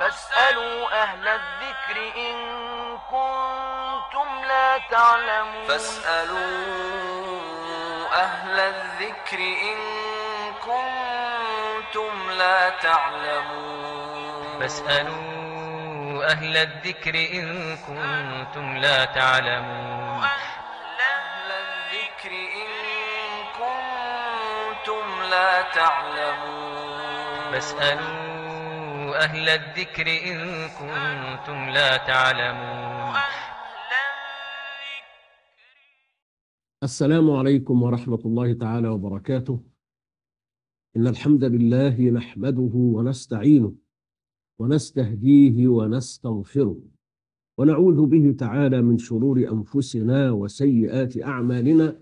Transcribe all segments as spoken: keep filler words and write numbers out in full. فاسألوا أهل الذكر إن كنتم لا تعلمون فاسألوا أهل الذكر إن كنتم لا تعلمون فاسألوا أهل الذكر إن كنتم لا تعلمون أهل الذكر إن كنتم لا تعلمون فاسألوا أهل الذكر إن كنتم لا تعلمون. السلام عليكم ورحمة الله تعالى وبركاته. إن الحمد لله نحمده ونستعينه ونستهديه ونستغفره ونعوذ به تعالى من شرور أنفسنا وسيئات أعمالنا،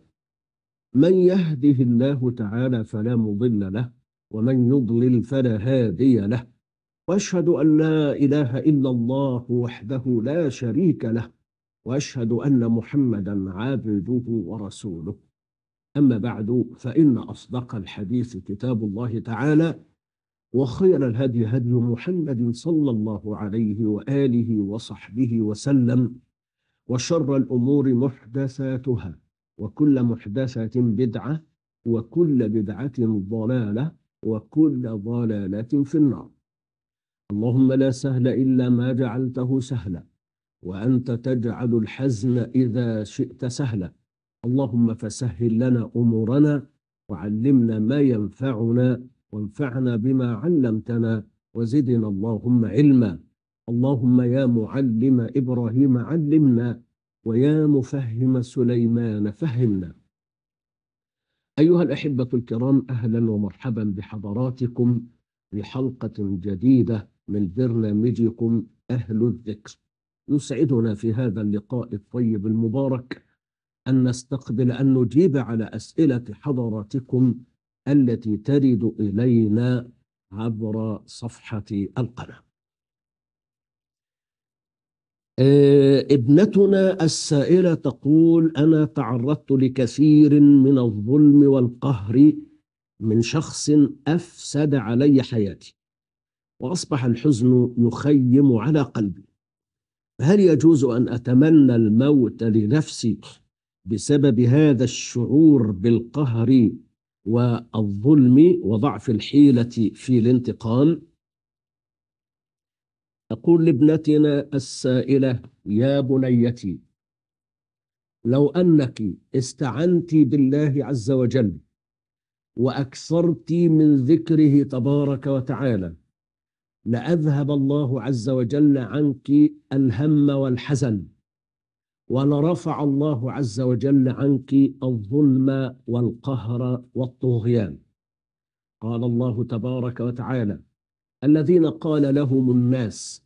من يهده الله تعالى فلا مضل له ومن يضلل فلا هادي له، وأشهد أن لا إله إلا الله وحده لا شريك له، وأشهد أن محمدًا عبده ورسوله. أما بعد، فإن أصدق الحديث كتاب الله تعالى، وخير الهدي هدي محمد صلى الله عليه وآله وصحبه وسلم، وشر الأمور محدثاتها، وكل محدثة بدعة، وكل بدعة ضلالة، وكل ضلالة في النار. اللهم لا سهل إلا ما جعلته سهلا، وأنت تجعل الحزن إذا شئت سهلا. اللهم فسهل لنا أمورنا، وعلمنا ما ينفعنا، وانفعنا بما علمتنا، وزدنا اللهم علما. اللهم يا معلم إبراهيم علمنا، ويا مفهم سليمان فهمنا. أيها الأحبة الكرام، أهلا ومرحبا بحضراتكم لحلقة جديدة من برنامجكم أهل الذكر. يسعدنا في هذا اللقاء الطيب المبارك أن نستقبل أن نجيب على أسئلة حضراتكم التي ترد إلينا عبر صفحة القناة. ابنتنا السائلة تقول: أنا تعرضت لكثير من الظلم والقهر من شخص أفسد علي حياتي، وأصبح الحزن يخيم على قلبي، هل يجوز أن أتمنى الموت لنفسي بسبب هذا الشعور بالقهر والظلم وضعف الحيلة في الانتقام؟ أقول لابنتنا السائلة: يا بنيتي، لو أنك استعنت بالله عز وجل وأكثرت من ذكره تبارك وتعالى، لأذهب الله عز وجل عنك الهم والحزن، ولرفع الله عز وجل عنك الظلم والقهر والطغيان. قال الله تبارك وتعالى: الذين قال لهم الناس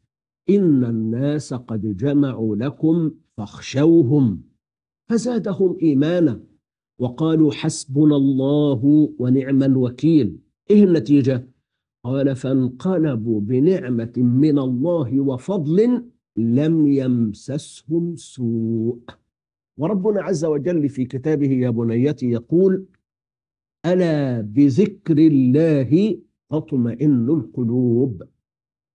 إن الناس قد جمعوا لكم فاخشوهم فزادهم إيمانا وقالوا حسبنا الله ونعم الوكيل. إيه النتيجة؟ قال: فانقلبوا بنعمة من الله وفضل لم يمسسهم سوء. وربنا عز وجل في كتابه يا بنيتي يقول: ألا بذكر الله تطمئن القلوب.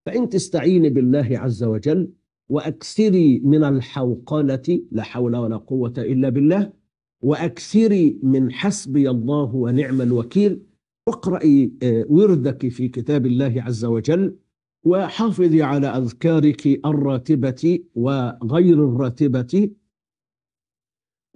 فإن تستعيني بالله عز وجل وأكثري من الحوقلة، لا حول ولا قوة إلا بالله، وأكثري من حسبي الله ونعم الوكيل، واقرأي وردك في كتاب الله عز وجل، وحافظي على أذكارك الراتبة وغير الراتبة،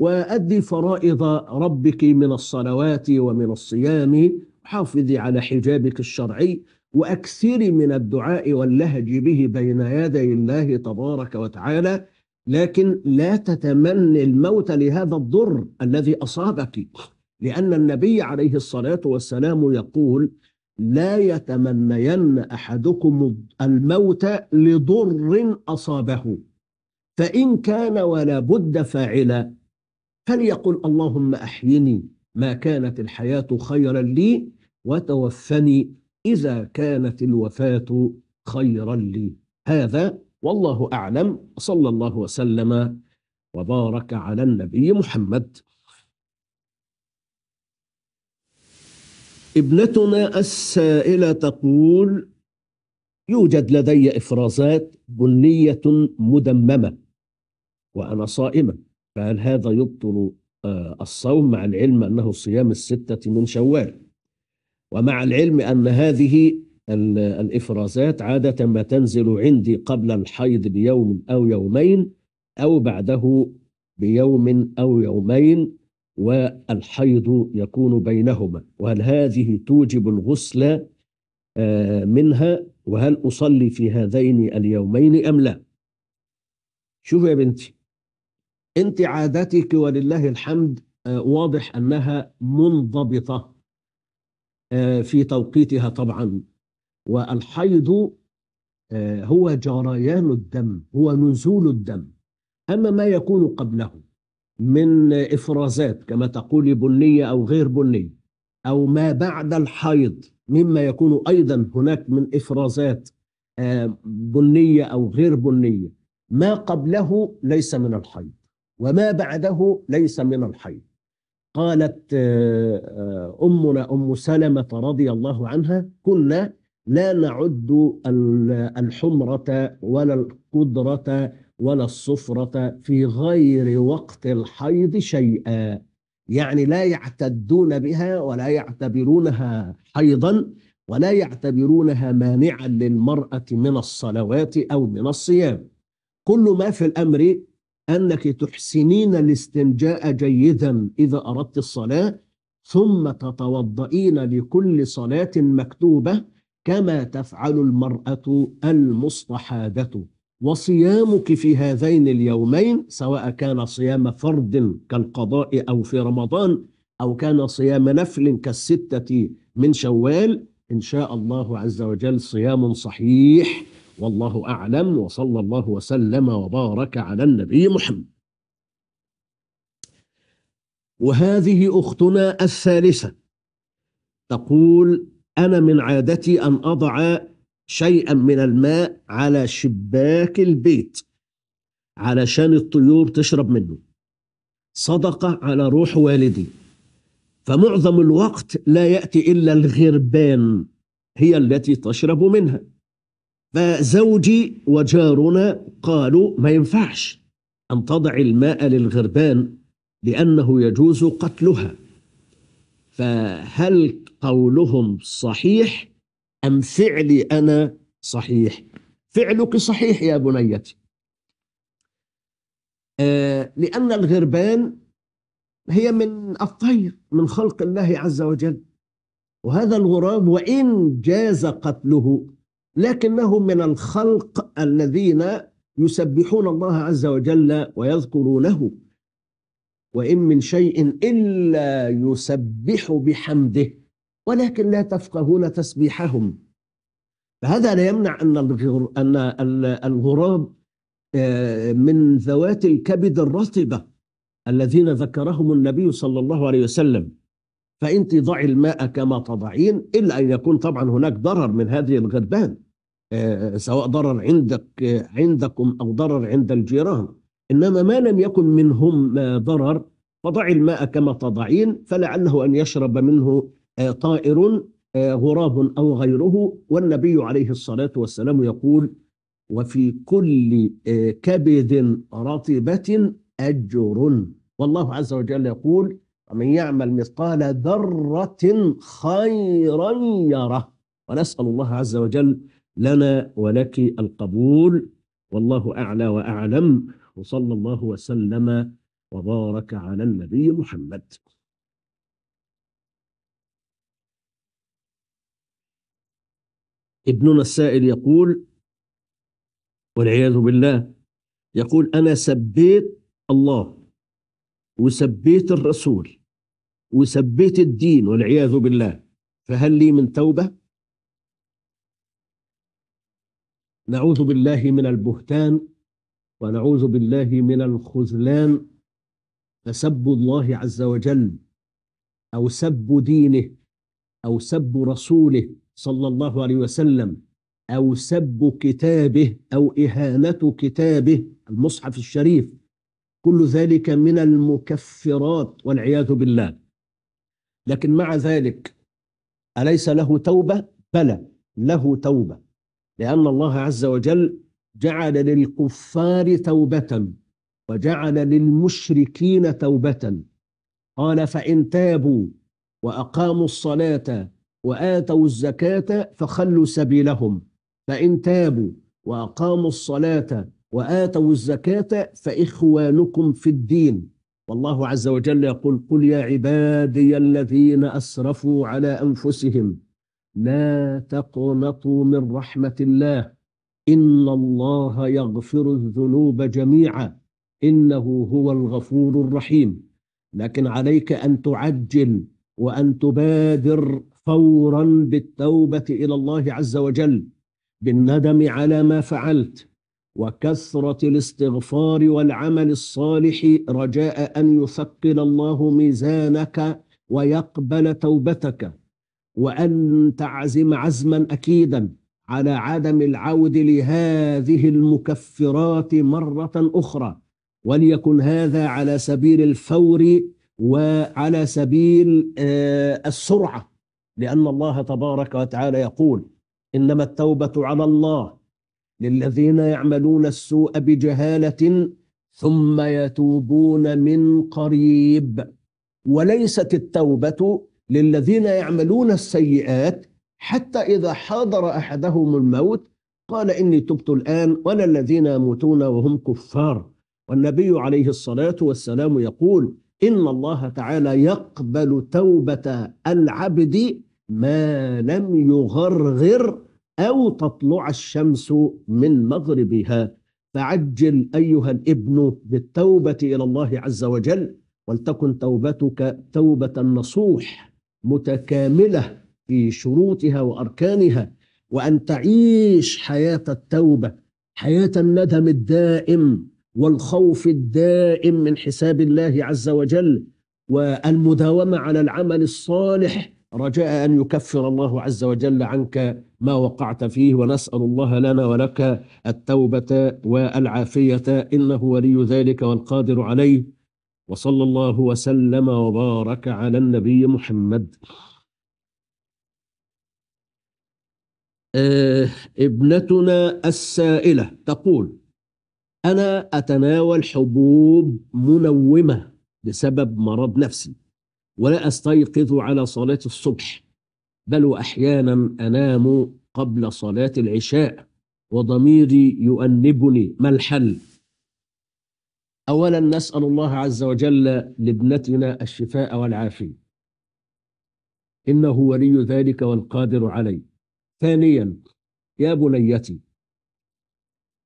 وأدي فرائض ربك من الصلوات ومن الصيام، حافظي على حجابك الشرعي، وأكثري من الدعاء واللهج به بين يدي الله تبارك وتعالى. لكن لا تتمني الموت لهذا الضر الذي أصابك، لأن النبي عليه الصلاة والسلام يقول: لا يتمنين أحدكم الموت لضر أصابه، فإن كان ولا بد فاعلا فليقل: اللهم أحيني ما كانت الحياة خيرا لي، وتوفني إذا كانت الوفاة خيرا لي. هذا والله أعلم. صلى الله وسلم وبارك على النبي محمد. ابنتنا السائلة تقول: يوجد لدي إفرازات بنية مدممة وأنا صائمة، فهل هذا يبطل الصوم؟ مع العلم أنه صيام الستة من شوال، ومع العلم أن هذه الإفرازات عادة ما تنزل عندي قبل الحيض بيوم أو يومين أو بعده بيوم أو يومين، والحيض يكون بينهما، وهل هذه توجب الغسل منها؟ وهل أصلي في هذين اليومين أم لا؟ شوف يا بنتي، أنت عادتك ولله الحمد واضح أنها منضبطة في توقيتها طبعا، والحيض هو جريان الدم، هو نزول الدم. أما ما يكون قبله من إفرازات كما تقولي بنية أو غير بنية، أو ما بعد الحيض مما يكون أيضا هناك من إفرازات بنية أو غير بنية، ما قبله ليس من الحيض وما بعده ليس من الحيض. قالت أمنا أم سلمة رضي الله عنها: كنا لا نعد الحمرة ولا القدرة ولا الصفرة في غير وقت الحيض شيئا، يعني لا يعتدون بها ولا يعتبرونها حيضا ولا يعتبرونها مانعا للمرأة من الصلوات أو من الصيام. كل ما في الأمر أنك تحسنين الاستنجاء جيدا إذا أردت الصلاة، ثم تتوضئين لكل صلاة مكتوبة كما تفعل المرأة المستحاضة. وصيامك في هذين اليومين، سواء كان صيام فرض كالقضاء أو في رمضان، أو كان صيام نفل كالستة من شوال، إن شاء الله عز وجل صيام صحيح، والله أعلم، وصلى الله وسلم وبارك على النبي محمد. وهذه أختنا الثالثة تقول: أنا من عادتي أن أضع شيئا من الماء على شباك البيت علشان الطيور تشرب منه، صدقة على روح والدي، فمعظم الوقت لا يأتي إلا الغربان هي التي تشرب منها. فزوجي وجارنا قالوا: ما ينفعش أن تضع الماء للغربان لأنه يجوز قتلها، فهل قولهم صحيح أم فعلي أنا صحيح؟ فعلك صحيح يا بنيتي، آه لأن الغربان هي من الطير، من خلق الله عز وجل، وهذا الغراب وإن جاز قتله لكنه من الخلق الذين يسبحون الله عز وجل ويذكرونه، وإن من شيء إلا يسبح بحمده ولكن لا تفقهون تسبيحهم. فهذا لا يمنع أن الغراب من ذوات الكبد الرطبة الذين ذكرهم النبي صلى الله عليه وسلم، فأنت ضعي الماء كما تضعين، إلا أن يكون طبعا هناك ضرر من هذه الغربان، سواء ضرر عندك عندكم أو ضرر عند الجيران، إنما ما لم يكن منهم ضرر فضعي الماء كما تضعين، فلعله أن يشرب منه طائر غراب أو غيره. والنبي عليه الصلاة والسلام يقول: وفي كل كبد رطبة أجر، والله عز وجل يقول: ومن يعمل مثقال ذرة خيرا يره. ونسأل الله عز وجل لنا ولك القبول، والله أعلى وأعلم، وصلى الله وسلم وبارك على النبي محمد. ابننا السائل يقول والعياذ بالله، يقول: أنا سبيت الله وسبيت الرسول وسبيت الدين والعياذ بالله، فهل لي من توبة؟ نعوذ بالله من البهتان ونعوذ بالله من الخذلان. فسب الله عز وجل أو سب دينه أو سب رسوله صلى الله عليه وسلم أو سب كتابه أو إهانة كتابه المصحف الشريف، كل ذلك من المكفرات والعياذ بالله. لكن مع ذلك أليس له توبة؟ بلى له توبة، لأن الله عز وجل جعل للكفار توبة وجعل للمشركين توبة. قال: فإن تابوا وأقاموا الصلاة وآتوا الزكاة فخلوا سبيلهم. فإن تابوا وأقاموا الصلاة وآتوا الزكاة فإخوانكم في الدين. والله عز وجل يقول: قل يا عبادي الذين أسرفوا على أنفسهم لا تقنطوا من رحمة الله إن الله يغفر الذنوب جميعا إنه هو الغفور الرحيم. لكن عليك أن تعجل وأن تبادر فورا بالتوبة إلى الله عز وجل، بالندم على ما فعلت، وكثرة الاستغفار والعمل الصالح، رجاء أن يثقل الله ميزانك ويقبل توبتك، وأن تعزم عزما أكيدا على عدم العود لهذه المكفرات مرة أخرى، وليكن هذا على سبيل الفور وعلى سبيل السرعة، لأن الله تبارك وتعالى يقول: إنما التوبة على الله للذين يعملون السوء بجهالة ثم يتوبون من قريب. وليست التوبة للذين يعملون السيئات حتى إذا حضر أحدهم الموت قال إني تبت الآن، ولا الذين يموتون وهم كفار. والنبي عليه الصلاة والسلام يقول: إن الله تعالى يقبل توبة العبد ما لم يغرغر أو تطلع الشمس من مغربها. فعجل أيها الابن بالتوبة إلى الله عز وجل، ولتكن توبتك توبة نصوح متكاملة في شروطها وأركانها، وأن تعيش حياة التوبة، حياة الندم الدائم والخوف الدائم من حساب الله عز وجل، والمداومة على العمل الصالح رجاء أن يكفر الله عز وجل عنك ما وقعت فيه. ونسأل الله لنا ولك التوبة والعافية، إنه ولي ذلك والقادر عليه. وصلى الله وسلم وبارك على النبي محمد. آه ابنتنا السائلة تقول: أنا أتناول حبوب منومة بسبب مرض نفسي، ولا أستيقظ على صلاة الصبح، بل وأحيانا أنام قبل صلاة العشاء، وضميري يؤنبني، ما الحل؟ أولا نسأل الله عز وجل لابنتنا الشفاء والعافية، إنه ولي ذلك والقادر عليه. ثانيا يا بنيتي،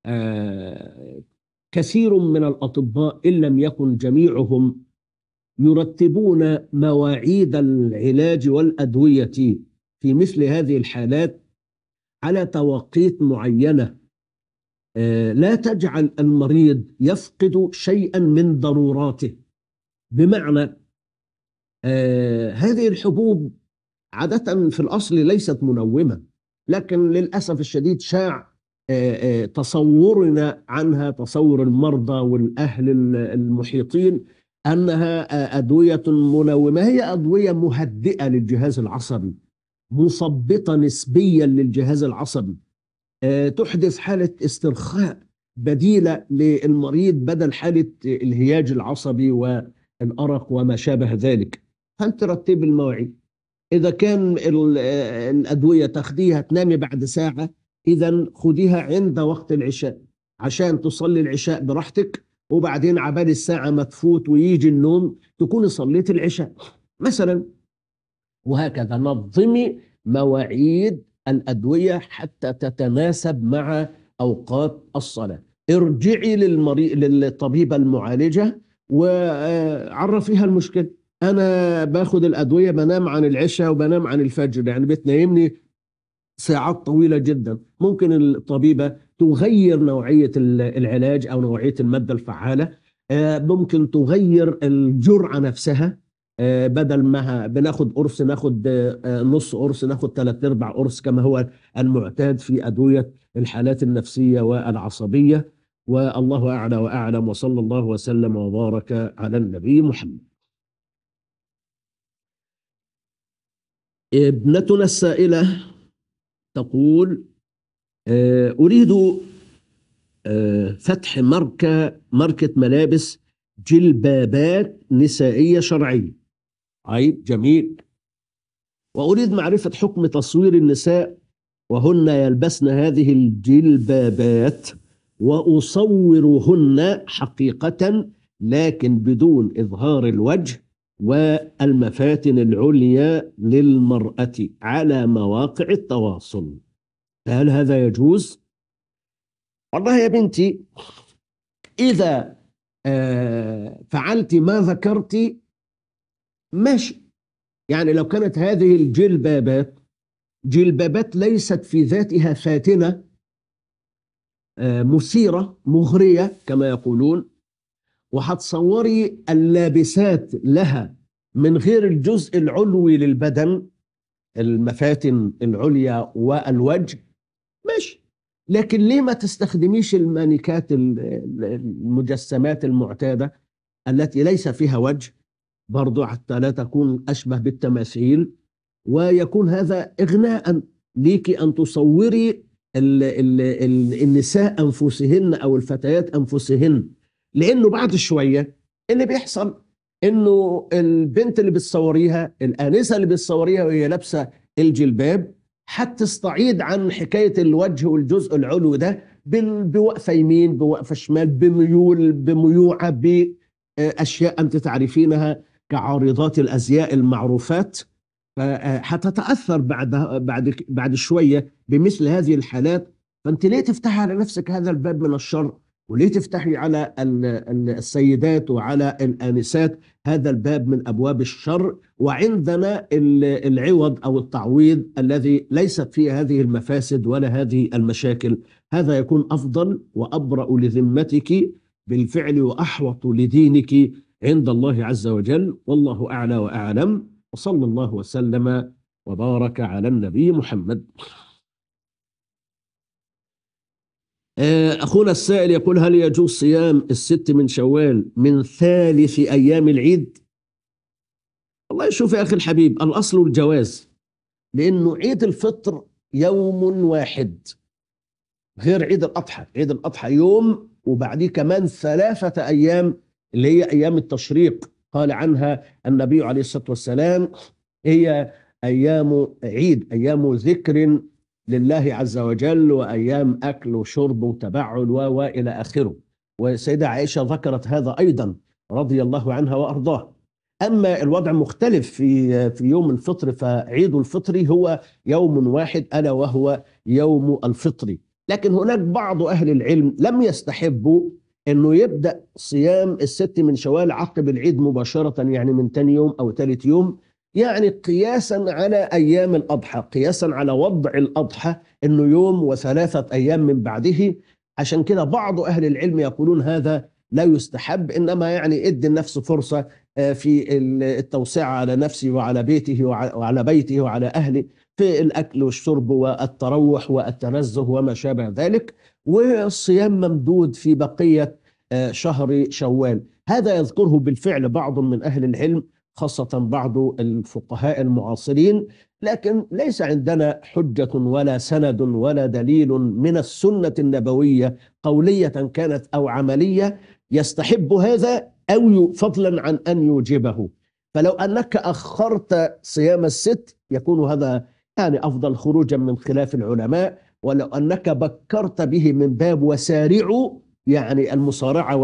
آه كثير من الأطباء إن لم يكن جميعهم يرتبون مواعيد العلاج والأدوية في مثل هذه الحالات على توقيت معينة لا تجعل المريض يفقد شيئا من ضروراته. بمعنى هذه الحبوب عادة في الأصل ليست منومة، لكن للأسف الشديد شاع تصورنا عنها، تصور المرضى والأهل المحيطين، أنها أدوية منومة. هي أدوية مهدئة للجهاز العصبي، مثبطة نسبيا للجهاز العصبي، أه تحدث حالة استرخاء بديلة للمريض بدل حالة الهياج العصبي والأرق وما شابه ذلك. فأنت رتب المواعيد، إذا كان الأدوية تاخديها تنامي بعد ساعة، إذا خديها عند وقت العشاء عشان تصلي العشاء براحتك، وبعدين عبال الساعة ما تفوت ويجي النوم تكون صليت العشاء مثلا. وهكذا نظمي مواعيد الأدوية حتى تتناسب مع أوقات الصلاة. ارجعي للمري... للطبيبة المعالجة وعرفيها المشكلة: أنا باخد الأدوية بنام عن العشاء وبنام عن الفجر، يعني بتنامني ساعات طويلة جدا. ممكن الطبيبة تغير نوعية العلاج أو نوعية المادة الفعالة، ممكن تغير الجرعة نفسها، بدل ما بناخد قرص ناخد نص قرص، ناخد ثلاث أرباع قرص كما هو المعتاد في أدوية الحالات النفسية والعصبية. والله أعلى وأعلم، وصلى الله وسلم وبارك على النبي محمد. ابنتنا السائلة تقول: أريد فتح ماركة ماركة ملابس جلبابات نسائية شرعية. عيب جميل. وأريد معرفة حكم تصوير النساء وهن يلبسن هذه الجلبابات، وأصورهن حقيقة لكن بدون إظهار الوجه والمفاتن العليا للمرأة على مواقع التواصل، هل هذا يجوز؟ والله يا بنتي إذا آه فعلت ما ذكرت ماشي. يعني لو كانت هذه الجلبابات جلبابات ليست في ذاتها فاتنة آه مثيرة مغرية كما يقولون، وهتصوري اللابسات لها من غير الجزء العلوي للبدن المفاتن العليا والوجه ماشي، لكن ليه ما تستخدميش المانيكات المجسمات المعتادة التي ليس فيها وجه برضو حتى لا تكون أشبه بالتماثيل، ويكون هذا إغناء ليكي أن تصوري ال ال ال النساء أنفسهن أو الفتيات أنفسهن. لأنه بعد شوية اللي بيحصل إنه البنت اللي بتصوريها الآنسة اللي بتصوريها وهي لابسة الجلباب هتستعيد عن حكاية الوجه والجزء العلوي ده بوقفة يمين بوقفة شمال بميول بميوعة بأشياء أنت تعرفينها كعارضات الأزياء المعروفات، فهتتأثر بعد بعد بعد شوية بمثل هذه الحالات. فأنت ليه تفتحي على نفسك هذا الباب من الشر؟ وليه تفتحي على السيدات وعلى الآنسات هذا الباب من أبواب الشر؟ وعندنا العوض أو التعويض الذي ليست فيه هذه المفاسد ولا هذه المشاكل، هذا يكون أفضل وأبرأ لذمتك بالفعل وأحوط لدينك عند الله عز وجل. والله أعلى وأعلم، وصلى الله وسلم وبارك على النبي محمد. أخونا السائل يقول: هل يجوز صيام الست من شوال من ثالث أيام العيد؟ الله يشوف يا أخي الحبيب، الأصل الجواز، لأنه عيد الفطر يوم واحد غير عيد الأضحى. عيد الأضحى يوم وبعديه كمان ثلاثة أيام اللي هي أيام التشريق، قال عنها النبي عليه الصلاة والسلام هي أيام عيد، أيام ذكر لله عز وجل، وأيام أكل وشرب وتبعل وإلى آخره. والسيدة عائشة ذكرت هذا أيضا رضي الله عنها وأرضاه. أما الوضع مختلف في في يوم الفطر، فعيد الفطر هو يوم واحد ألا وهو يوم الفطر. لكن هناك بعض أهل العلم لم يستحبوا أنه يبدأ صيام الست من شوال عقب العيد مباشرة، يعني من تاني يوم أو ثالث يوم، يعني قياسا على أيام الأضحى، قياسا على وضع الأضحى أنه يوم وثلاثة أيام من بعده. عشان كده بعض أهل العلم يقولون هذا لا يستحب، إنما يعني ادي النفس فرصة في التوسعة على نفسه وعلى بيته وعلى بيته وعلى أهله في الأكل والشرب والتروح والتنزه وما شابه ذلك. والصيام ممدود في بقية شهر شوال، هذا يذكره بالفعل بعض من أهل العلم خاصة بعض الفقهاء المعاصرين، لكن ليس عندنا حجة ولا سند ولا دليل من السنة النبوية قولية كانت أو عملية يستحب هذا أو فضلا عن أن يوجبه. فلو أنك أخرت صيام الست يكون هذا يعني أفضل خروجا من خلاف العلماء، ولو أنك بكرت به من باب وسارعوا يعني المصارعة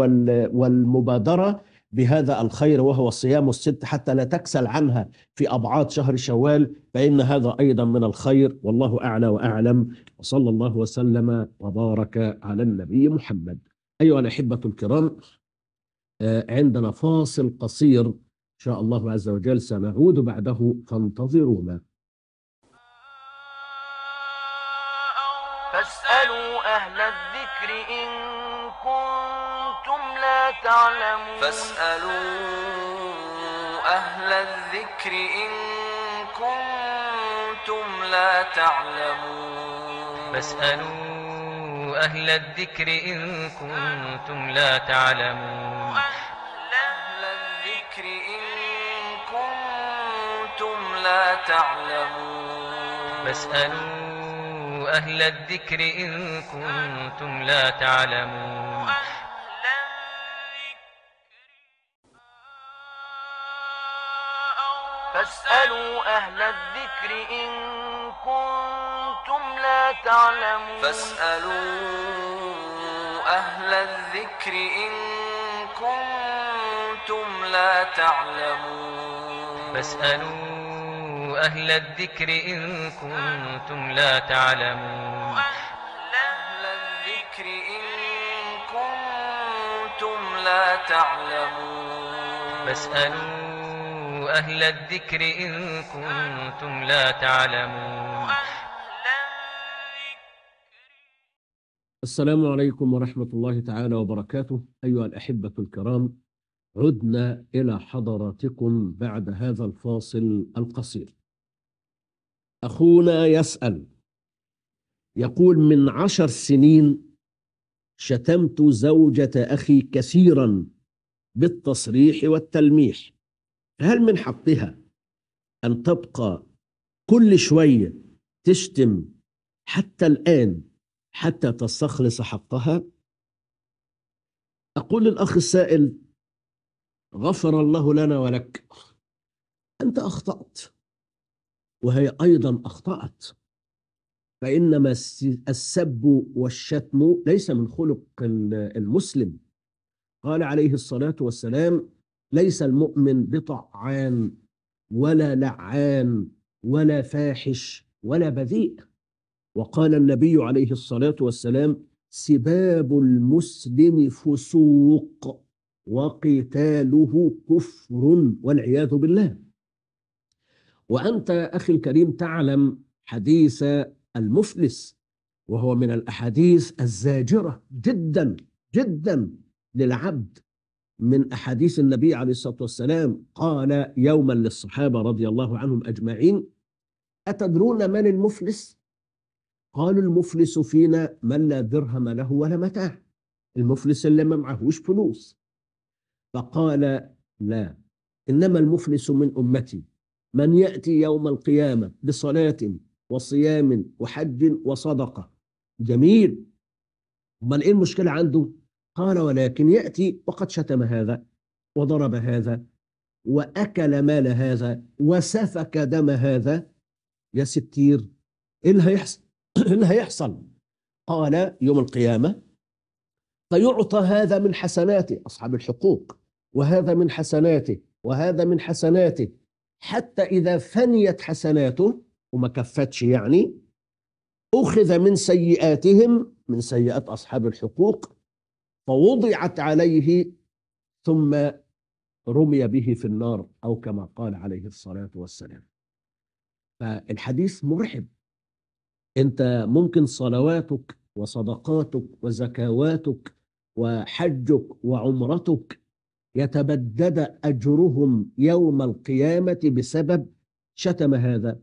والمبادرة بهذا الخير وهو صيام الست حتى لا تكسل عنها في أبعاد شهر شوال، فإن هذا أيضا من الخير. والله أعلى وأعلم، وصلى الله وسلم وبارك على النبي محمد. أيها الأحبة الكرام، عندنا فاصل قصير إن شاء الله عز وجل سنعود بعده، فانتظرونا. فاسألوا أهل الذكر إن كنتم لا تعلمون. فاسألوا أهل الذكر إن كنتم لا تعلمون. فاسألوا أهل الذكر إن كنتم لا تعلمون. أهل الذكر إن كنتم لا تعلمون. فاسألوا أهل الذكر إن كنتم لا تعلمون. فاسألوا أهل الذكر إن كنتم لا تعلمون. فاسألوا أهل الذكر إن كنتم لا تعلمون. فاسألوا أهل الذكر إن كنتم لا تعلمون. أهل الذكر إن كنتم لا تعلمون. فاسألوا أهل الذكر إن كنتم لا تعلمون. السلام عليكم ورحمة الله تعالى وبركاته. أيها الأحبة الكرام، عدنا إلى حضراتكم بعد هذا الفاصل القصير. أخونا يسأل يقول: من عشر سنين شتمت زوجة أخي كثيرا بالتصريح والتلميح، هل من حقها أن تبقى كل شوية تشتم حتى الآن حتى تستخلص حقها؟ أقول للأخ السائل: غفر الله لنا ولك، أنت أخطأت وهي أيضا أخطأت، فإنما السب والشتم ليس من خلق المسلم. قال عليه الصلاة والسلام: ليس المؤمن بطعان ولا لعان ولا فاحش ولا بذيء. وقال النبي عليه الصلاة والسلام: سباب المسلم فسوق وقتاله كفر، والعياذ بالله. وأنت أخي الكريم تعلم حديث المفلس، وهو من الأحاديث الزاجرة جدا جدا للعبد، من أحاديث النبي عليه الصلاة والسلام. قال يوما للصحابة رضي الله عنهم أجمعين: أتدرون من المفلس؟ قالوا: المفلس فينا من لا درهم له ولا متاع، المفلس اللي ما معهوش فلوس. فقال: لا، إنما المفلس من أمتي من يأتي يوم القيامة بصلاة وصيام وحج وصدقة. جميل، بل إيه المشكلة عنده؟ قال: ولكن يأتي وقد شتم هذا وضرب هذا وأكل مال هذا وسفك دم هذا. يا ستير، إيه اللي هيحصل؟ إيه اللي هيحصل؟ قال: يوم القيامة فيعطى هذا من حسناته، أصحاب الحقوق، وهذا من حسناته وهذا من حسناته، حتى إذا فنيت حسناته وما كفتش يعني أخذ من سيئاتهم، من سيئات أصحاب الحقوق، فوضعت عليه ثم رمي به في النار، أو كما قال عليه الصلاة والسلام. فالحديث مرعب. أنت ممكن صلواتك وصدقاتك وزكواتك وحجك وعمرتك يتبدد أجرهم يوم القيامة بسبب شتم هذا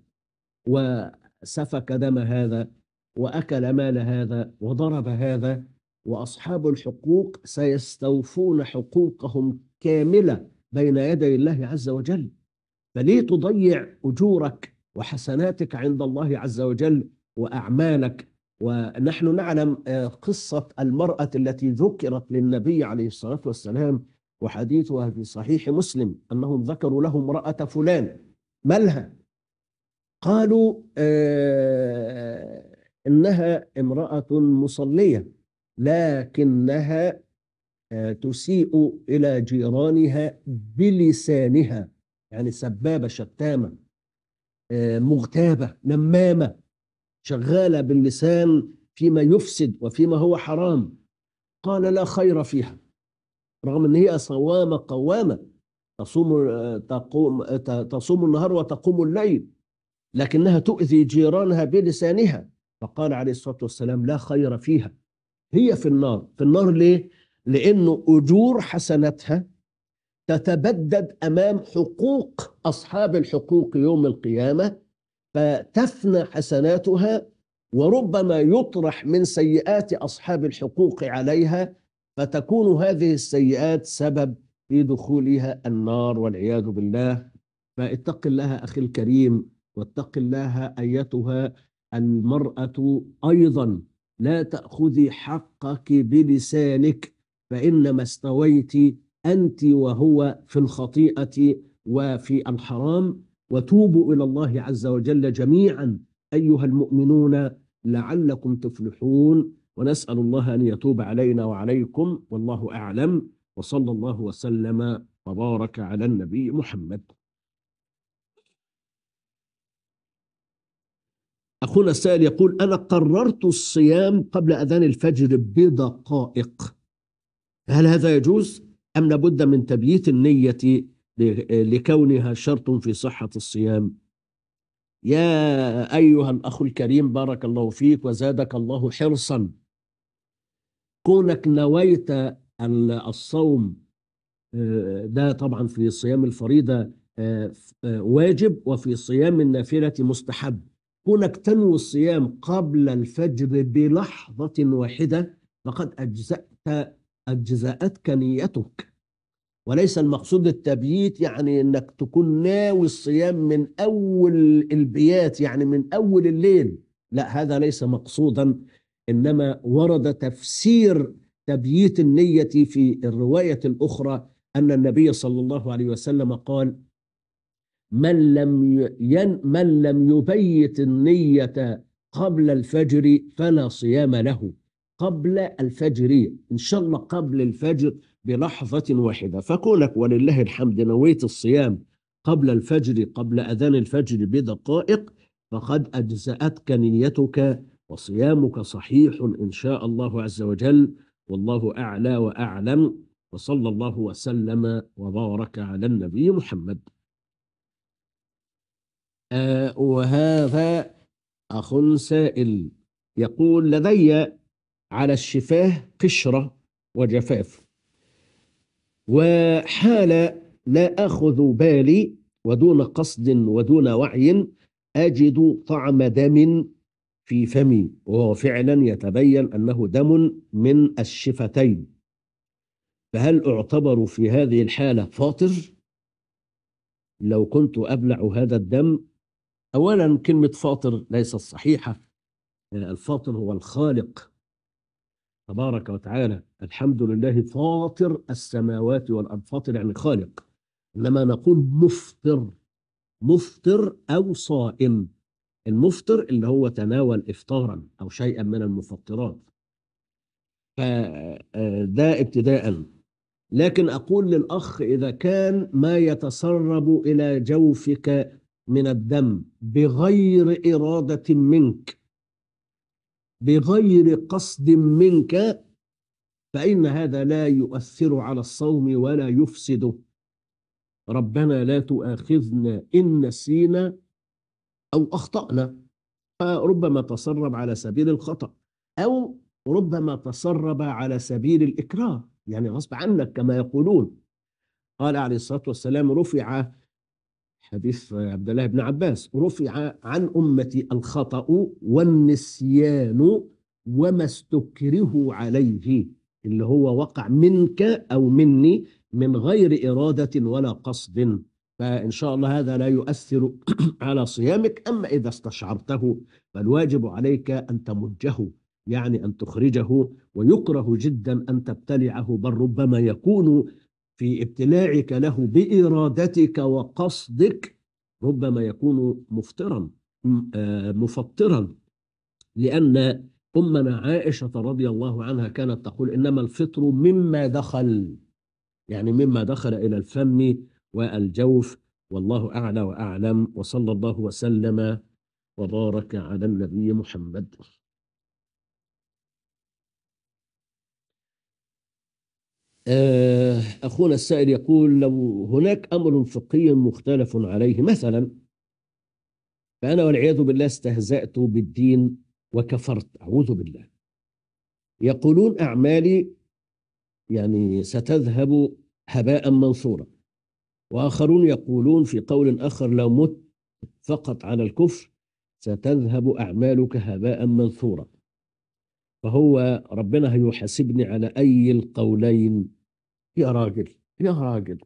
وسفك دم هذا وأكل مال هذا وضرب هذا، وأصحاب الحقوق سيستوفون حقوقهم كاملة بين يدي الله عز وجل. فليه تضيع أجورك وحسناتك عند الله عز وجل وأعمالك؟ ونحن نعلم قصة المرأة التي ذكرت للنبي عليه الصلاة والسلام، وحديثها في صحيح مسلم، أنهم ذكروا له: امرأة فلان، مالها؟ قالوا: آه إنها امرأة مصلية، لكنها تسيء إلى جيرانها بلسانها، يعني سبابة، شتامة، مغتابة، نمامة، شغالة باللسان فيما يفسد وفيما هو حرام. قال: لا خير فيها، رغم أن هي صوامة قوامة، تصوم, تقوم تصوم النهار وتقوم الليل، لكنها تؤذي جيرانها بلسانها. فقال عليه الصلاة والسلام: لا خير فيها، هي في النار. في النار ليه؟ لأنه أجور حسنتها تتبدد أمام حقوق أصحاب الحقوق يوم القيامة، فتفنى حسناتها، وربما يطرح من سيئات أصحاب الحقوق عليها، فتكون هذه السيئات سبب في دخولها النار والعياذ بالله. فاتق الله أخي الكريم، واتق الله أيتها المرأة أيضا لا تأخذي حقك بلسانك، فإنما استويت أنت وهو في الخطيئة وفي الحرام. وتوبوا إلى الله عز وجل جميعا أيها المؤمنون لعلكم تفلحون. ونسأل الله أن يتوب علينا وعليكم، والله أعلم، وصلى الله وسلم وبارك على النبي محمد. أخونا السائل يقول: أنا قررت الصيام قبل أذان الفجر بدقائق، هل هذا يجوز أم لابد من تبييت النية لكونها شرط في صحة الصيام؟ يا أيها الأخ الكريم، بارك الله فيك وزادك الله حرصا، كونك نويت الصوم ده طبعا في صيام الفريضة واجب، وفي صيام النافلة مستحب، كونك تنوي الصيام قبل الفجر بلحظة واحدة فقد أجزأت أجزأتك نيتك. وليس المقصود التبييت، يعني انك تكون ناوي الصيام من اول البيات، يعني من اول الليل، لا، هذا ليس مقصودا. انما ورد تفسير تبييت النية في الرواية الاخرى ان النبي صلى الله عليه وسلم قال: من لم ين من لم يبيت النية قبل الفجر فلا صيام له. قبل الفجر ان شاء الله، قبل الفجر بلحظة واحدة. فكونك ولله الحمد نويت الصيام قبل الفجر، قبل أذان الفجر بدقائق، فقد أجزأتك نيتك وصيامك صحيح إن شاء الله عز وجل، والله أعلى وأعلم، وصلى الله وسلم وبارك على النبي محمد. آه وهذا أخ سائل يقول: لدي على الشفاه قشرة وجفاف، وحال لا أخذ بالي ودون قصد ودون وعي أجد طعم دم في فمي، وهو فعلا يتبين أنه دم من الشفتين، فهل أعتبر في هذه الحالة فاطر لو كنت أبلع هذا الدم؟ أولا، كلمة فاطر ليست صحيحة، الفاطر هو الخالق تبارك وتعالى، الحمد لله فاطر السماوات والأرض، فاطر يعني خالق. إنما نقول مفطر، مفطر أو صائم. المفطر اللي هو تناول إفطارا أو شيئا من المفطرات، فده ابتداء. لكن أقول للأخ: إذا كان ما يتسرب إلى جوفك من الدم بغير إرادة منك، بغير قصد منك، فإن هذا لا يؤثر على الصوم ولا يفسده. ربنا لا تؤاخذنا إن نسينا أو أخطأنا، فربما تسرب على سبيل الخطأ، أو ربما تسرب على سبيل الإكراه، يعني غصب عنك كما يقولون. قال عليه الصلاة والسلام: رفع، حديث عبد الله بن عباس، رفع عن أمتي الخطأ والنسيان وما استكرهوا عليه، اللي هو وقع منك أو مني من غير إرادة ولا قصد. فإن شاء الله هذا لا يؤثر على صيامك. أما إذا استشعرته فالواجب عليك أن تمجه، يعني أن تخرجه، ويكره جدا أن تبتلعه، بل ربما يكون في ابتلاعك له بإرادتك وقصدك ربما يكون مفطرا مفطرا لأن أمنا عائشة رضي الله عنها كانت تقول: إنما الفطر مما دخل، يعني مما دخل إلى الفم والجوف. والله أعلى وأعلم، وصلى الله وسلم وبارك على النبي محمد. أخونا السائل يقول: لو هناك أمر فقهي مختلف عليه، مثلا فأنا والعياذ بالله استهزأت بالدين وكفرت، أعوذ بالله، يقولون أعمالي يعني ستذهب هباء منثورا، وآخرون يقولون في قول آخر: لو مت فقط على الكفر ستذهب أعمالك هباء منثورا، فهو ربنا هيحاسبني على أي القولين؟ يا راجل يا راجل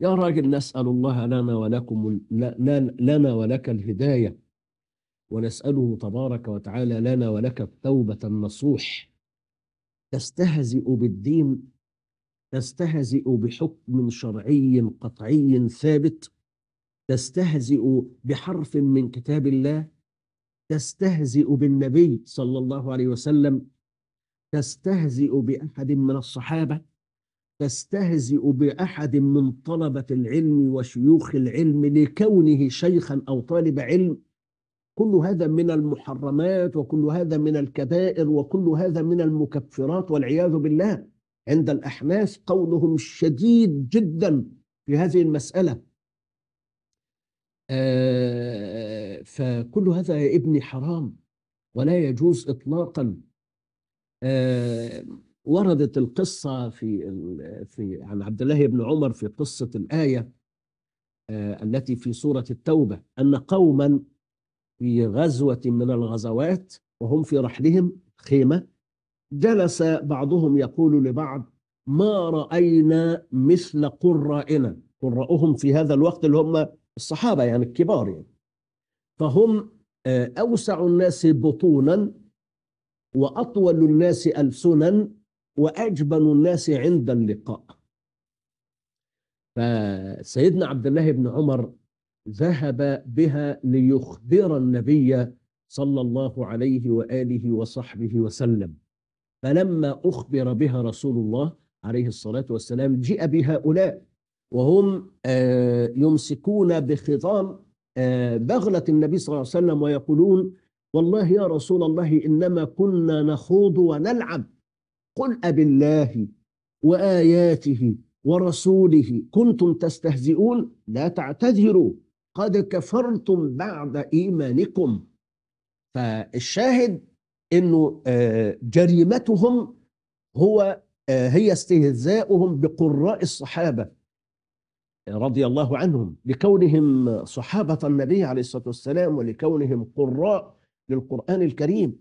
يا راجل، نسأل الله لنا ولكم لنا ولك الهداية، ونسأله تبارك وتعالى لنا ولك التوبة النصوح. تستهزئ بالدين، تستهزئ بحكم شرعي قطعي ثابت، تستهزئ بحرف من كتاب الله، تستهزئ بالنبي صلى الله عليه وسلم، تستهزئ بأحد من الصحابة، تستهزئ بأحد من طلبة العلم وشيوخ العلم لكونه شيخا أو طالب علم. كل هذا من المحرمات، وكل هذا من الكبائر، وكل هذا من المكفرات والعياذ بالله. عند الأحناف قولهم شديد جدا في هذه المسألة. آه فكل هذا يا ابني حرام ولا يجوز إطلاقا. آه وردت القصة في في عن عبد الله بن عمر في قصة الآية آه التي في سورة التوبة، أن قوما في غزوة من الغزوات وهم في رحلهم خيمة، جلس بعضهم يقول لبعض: ما رأينا مثل قرائنا. قرائهم في هذا الوقت اللي هم الصحابة يعني الكبار، يعني فهم أوسع الناس بطونا وأطول الناس ألسنا وأجبن الناس عند اللقاء. فسيدنا عبد الله بن عمر ذهب بها ليخبر النبي صلى الله عليه وآله وصحبه وسلم. فلما أخبر بها رسول الله عليه الصلاة والسلام جاء بهؤلاء وهم يمسكون بخضام بغلة النبي صلى الله عليه وسلم ويقولون: والله يا رسول الله إنما كنا نخوض ونلعب، قل أبالله وآياته ورسوله كنتم تستهزئون، لا تعتذروا قد كفرتم بعد إيمانكم. فالشاهد إنه جريمتهم هو هي استهزاؤهم بقراء الصحابة رضي الله عنهم، لكونهم صحابة النبي عليه الصلاة والسلام ولكونهم قراء للقرآن الكريم.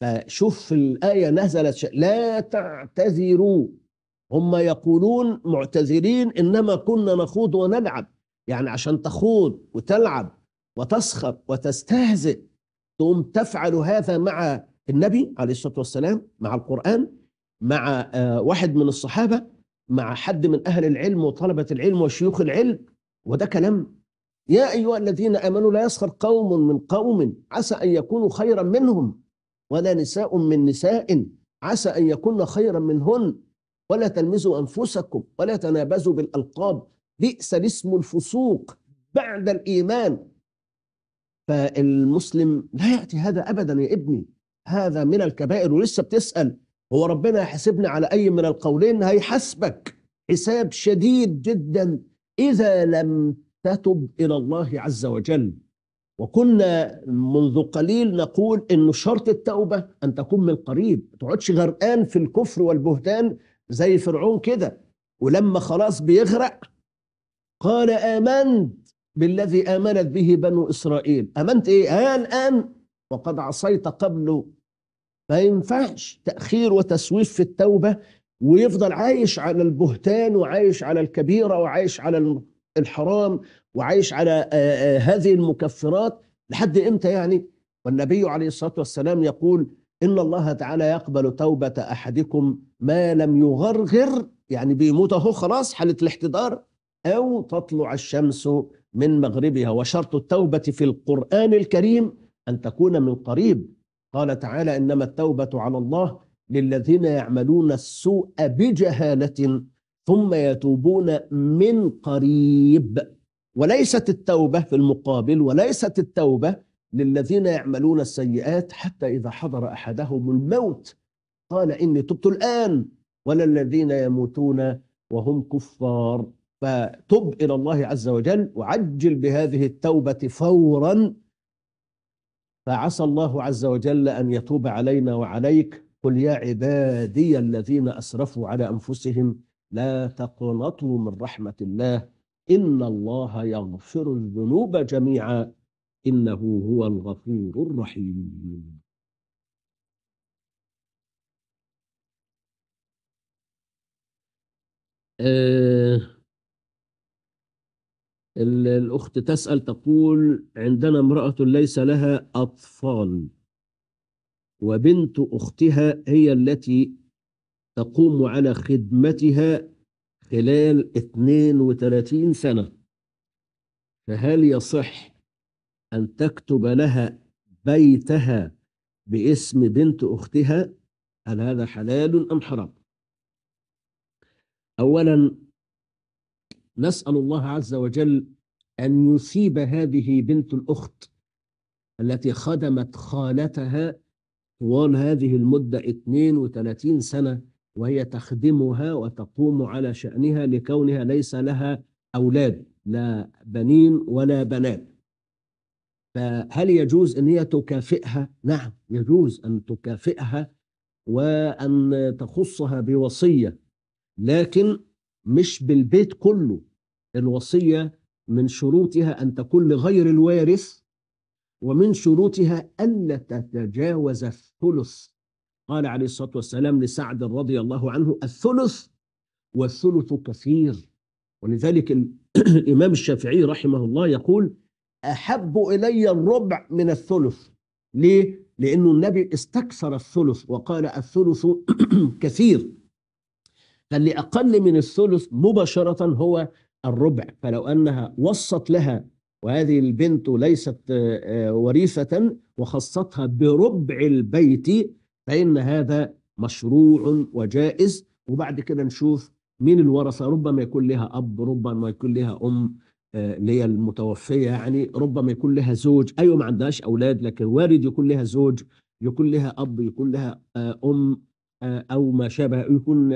فشوف الآية نزلت: لا تعتذروا. هم يقولون معتذرين إنما كنا نخوض ونلعب، يعني عشان تخوض وتلعب وتسخر وتستهزئ تقوم تفعل هذا مع النبي عليه الصلاة والسلام، مع القرآن، مع واحد من الصحابة، مع حد من أهل العلم وطلبة العلم وشيوخ العلم. وده كلام: يا أيها الذين آمنوا لا يسخر قوم من قوم عسى أن يكونوا خيرا منهم، ولا نساء من نساء عسى أن يكون خيرا منهن، ولا تلمزوا أنفسكم ولا تنابزوا بالألقاب، بئس الاسم الفسوق بعد الإيمان. فالمسلم لا يأتي هذا أبدا يا ابني، هذا من الكبائر. ولسه بتسأل هو ربنا يحاسبنا على أي من القولين؟ هيحاسبك حساب شديد جدا إذا لم تتب إلى الله عز وجل. وكنا منذ قليل نقول إنه شرط التوبة أن تكون من قريب، ما تقعدش غرقان في الكفر والبهتان زي فرعون كده، ولما خلاص بيغرق قال: آمنت بالذي آمنت به بنو إسرائيل. آمنت إيه؟ الآن وقد عصيت قبله. ما ينفعش تأخير وتسويف في التوبة ويفضل عايش على البهتان وعايش على الكبيرة وعايش على الحرام وعايش على هذه المكفرات لحد إمتى يعني؟ والنبي عليه الصلاة والسلام يقول: إن الله تعالى يقبل توبة أحدكم ما لم يغرغر، يعني بيموت اهو خلاص حالة الاحتضار، أو تطلع الشمس من مغربها. وشرط التوبة في القرآن الكريم أن تكون من قريب. قال تعالى: إنما التوبة على الله للذين يعملون السوء بجهالة ثم يتوبون من قريب. وليست التوبة في المقابل، وليست التوبة للذين يعملون السيئات حتى إذا حضر أحدهم الموت قال إني تبت الآن، ولا الذين يموتون وهم كفار. فتب إلى الله عز وجل وعجل بهذه التوبة فوراً، فعسى الله عز وجل أن يتوب علينا وعليك. قل يا عبادي الذين أسرفوا على أنفسهم لا تقنطوا من رحمة الله إن الله يغفر الذنوب جميعا إنه هو الغفور الرحيم. أه الأخت تسأل تقول عندنا امرأة ليس لها أطفال وبنت أختها هي التي تقوم على خدمتها خلال اثنين وثلاثين سنة، فهل يصح أن تكتب لها بيتها باسم بنت أختها؟ هل هذا حلال أم حرام؟ أولا نسأل الله عز وجل أن يثيب هذه بنت الأخت التي خدمت خالتها طوال هذه المدة اثنين وثلاثين سنة وهي تخدمها وتقوم على شأنها لكونها ليس لها أولاد، لا بنين ولا بنات. فهل يجوز أن هي تكافئها؟ نعم يجوز أن تكافئها وأن تخصها بوصية، لكن مش بالبيت كله. الوصية من شروطها أن تكون لغير الوارث، ومن شروطها ألا تتجاوز الثلث. قال عليه الصلاة والسلام لسعد رضي الله عنه الثلث والثلث كثير. ولذلك الإمام الشافعي رحمه الله يقول أحب إلي الربع من الثلث. ليه؟ لأنه النبي استكثر الثلث وقال الثلث كثير، فاللي أقل من الثلث مباشرة هو الربع. فلو أنها وصت لها وهذه البنت ليست وريثة وخصتها بربع البيت فإن هذا مشروع وجائز، وبعد كده نشوف مين الورثة. ربما يكون لها أب، ربما يكون لها أم اللي هي المتوفية يعني، ربما يكون لها زوج، أيوة ما عندهاش أولاد لكن وارد يكون لها زوج، يكون لها أب، يكون لها أم أو ما شابه، يكون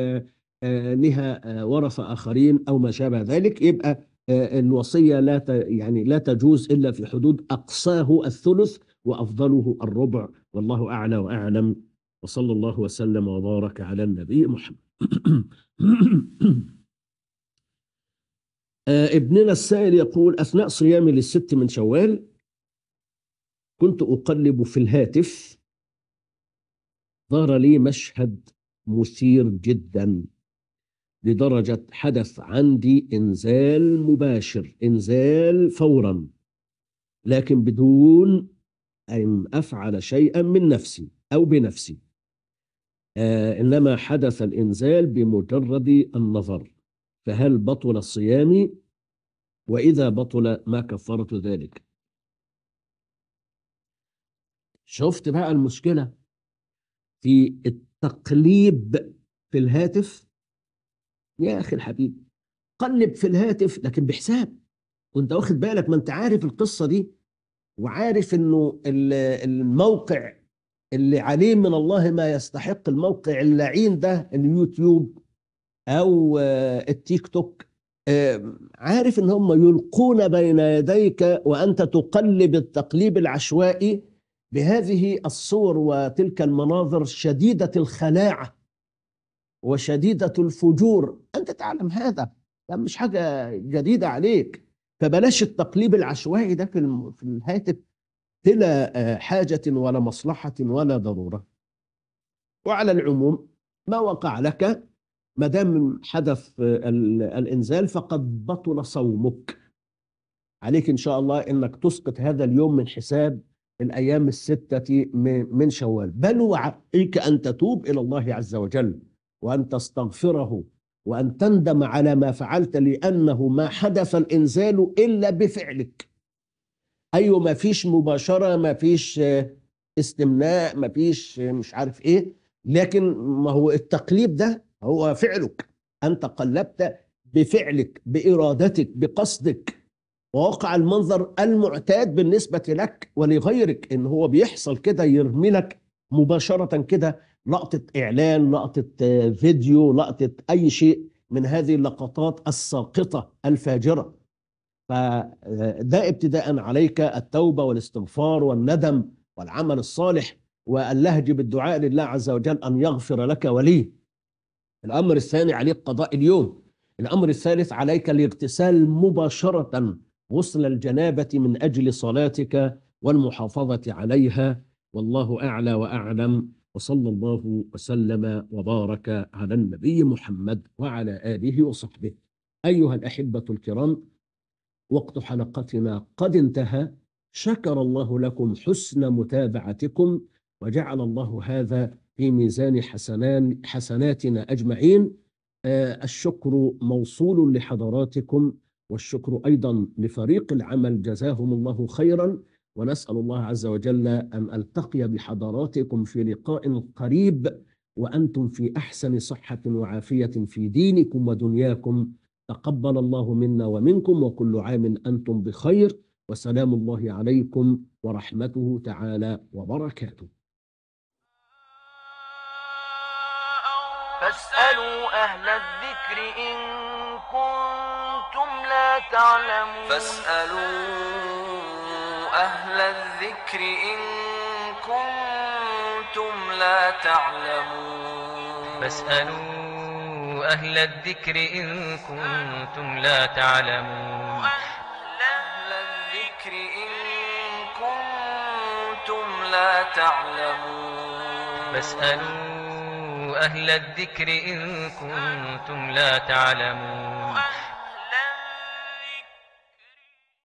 لها ورثة آخرين أو ما شابه ذلك. يبقى الوصية لا يعني لا تجوز إلا في حدود أقصاه الثلث وأفضله الربع، والله أعلى وأعلم، وصلى الله وسلم وبارك على النبي محمد. ابننا السائل يقول أثناء صيامي للست من شوال كنت أقلب في الهاتف، ظهر لي مشهد مثير جدا لدرجة حدث عندي إنزال مباشر، إنزال فورا، لكن بدون أن أفعل شيئا من نفسي أو بنفسي، آه إنما حدث الإنزال بمجرد النظر، فهل بطل صيامي؟ وإذا بطل ما كفارة ذلك؟ شفت بقى المشكلة في التقليب في الهاتف؟ يا أخي الحبيب قلب في الهاتف لكن بحساب، وانت واخد بالك، ما انت عارف القصة دي وعارف انه الموقع اللي عليه من الله ما يستحق، الموقع اللعين ده اليوتيوب او التيك توك، عارف ان هم يلقون بين يديك وانت تقلب التقليب العشوائي بهذه الصور وتلك المناظر شديدة الخلاعة وشديدة الفجور. أنت تعلم هذا، يعني مش حاجة جديدة عليك، فبلاش التقليب العشوائي ده في الهاتف بلا حاجة ولا مصلحة ولا ضرورة. وعلى العموم ما وقع لك ما دام حدث الإنزال فقد بطل صومك. عليك إن شاء الله إنك تسقط هذا اليوم من حساب الأيام الستة من شوال، بل وعليك أن تتوب إلى الله عز وجل وأن تستغفره وأن تندم على ما فعلت، لأنه ما حدث الإنزال إلا بفعلك. أيوة ما فيش مباشرة، ما فيش استمناء، ما فيش مش عارف إيه، لكن ما هو التقليب ده هو فعلك، أنت قلبت بفعلك بإرادتك بقصدك، ووقع المنظر المعتاد بالنسبة لك ولغيرك إن هو بيحصل كده، يرمي لك مباشرة كده لقطة إعلان، لقطة فيديو، لقطة أي شيء من هذه اللقطات الساقطة الفاجرة. فده ابتداء عليك التوبة والاستغفار والندم والعمل الصالح واللهج بالدعاء لله عز وجل أن يغفر لك وليه. الأمر الثاني عليك قضاء اليوم. الأمر الثالث عليك الاغتسال مباشرة غسل الجنابة من أجل صلاتك والمحافظة عليها، والله أعلى وأعلم، وصلى الله وسلم وبارك على النبي محمد وعلى آله وصحبه. أيها الأحبة الكرام، وقت حلقتنا قد انتهى. شكر الله لكم حسن متابعتكم، وجعل الله هذا في ميزان حسنان حسناتنا أجمعين. الشكر موصول لحضراتكم، والشكر أيضا لفريق العمل جزاهم الله خيرا، ونسأل الله عز وجل أن ألتقي بحضراتكم في لقاء قريب وأنتم في أحسن صحة وعافية في دينكم ودنياكم. تقبل الله منا ومنكم، وكل عام أنتم بخير، وسلام الله عليكم ورحمته تعالى وبركاته. فاسألوا أهل الذكر إن كنتم لا تعلمون. فاسألوا أهل الذكر إن كنتم لا تعلمون. فاسألوا أهل الذكر إن كنتم لا تعلمون. إن كنتم لا تعلمون. فاسألوا أهل الذكر إن كنتم لا تعلمون.